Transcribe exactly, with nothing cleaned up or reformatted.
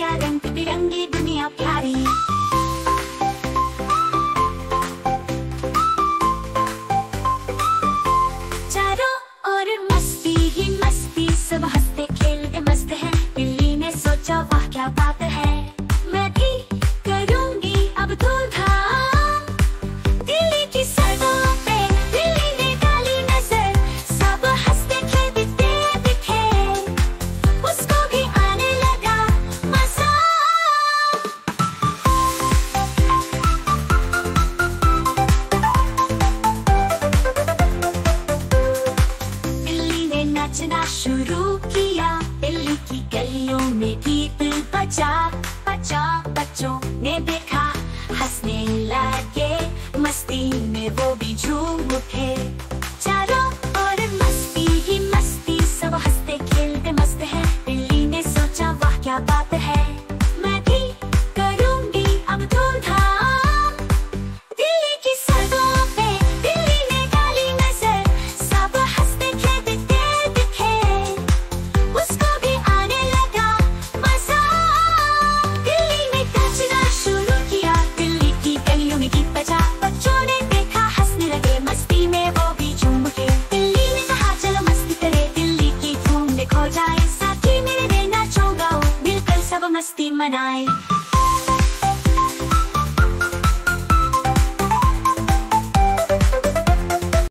क्या रंग बिरंगी दुनिया प्यारी। चारों ओर मस्ती ही मस्ती, सब हंसते खेलते मस्त है। बिल्ली ने सोचा वाह क्या बात है, मैं भी करूंगी अब धूमधाम। दिल्ली की सड़कों पे बिल्ली ने डाली नजर, सब हंसते खेलते दिखे, उसको भी आने लगा मजा। बिल्ली ने नाचना शुरू किया, दिल्ली की गलियों में गीत बजा। बच्चों ने देखा हंसने लगे, मस्ती में वो भी झूम उठे। चारों ओर मस्ती ही मस्ती, सब हंसते खेलते मस्त है। बिल्ली ने सोचा वाह क्या बात है, मैं भी करूंगी अब धूमधाम। दिल्ली की सड़कों पे बिल्ली ने डाली नजर, सब हंसते खेलते दिखे, उसको भी आने लगा मजा। दिल्ली ने नाचना शुरू किया, दिल्ली की गलियों में गीत बजा। बच्चों ने देखा हंसने लगे, मस्ती में वो भी झूम उठे। दिल्ली ने कहा चलो मस्ती करे, दिल्ली की धूम में खो जाए। साथी मेरे देना चाहूंगा, मिलकर सब मस्ती मनाए।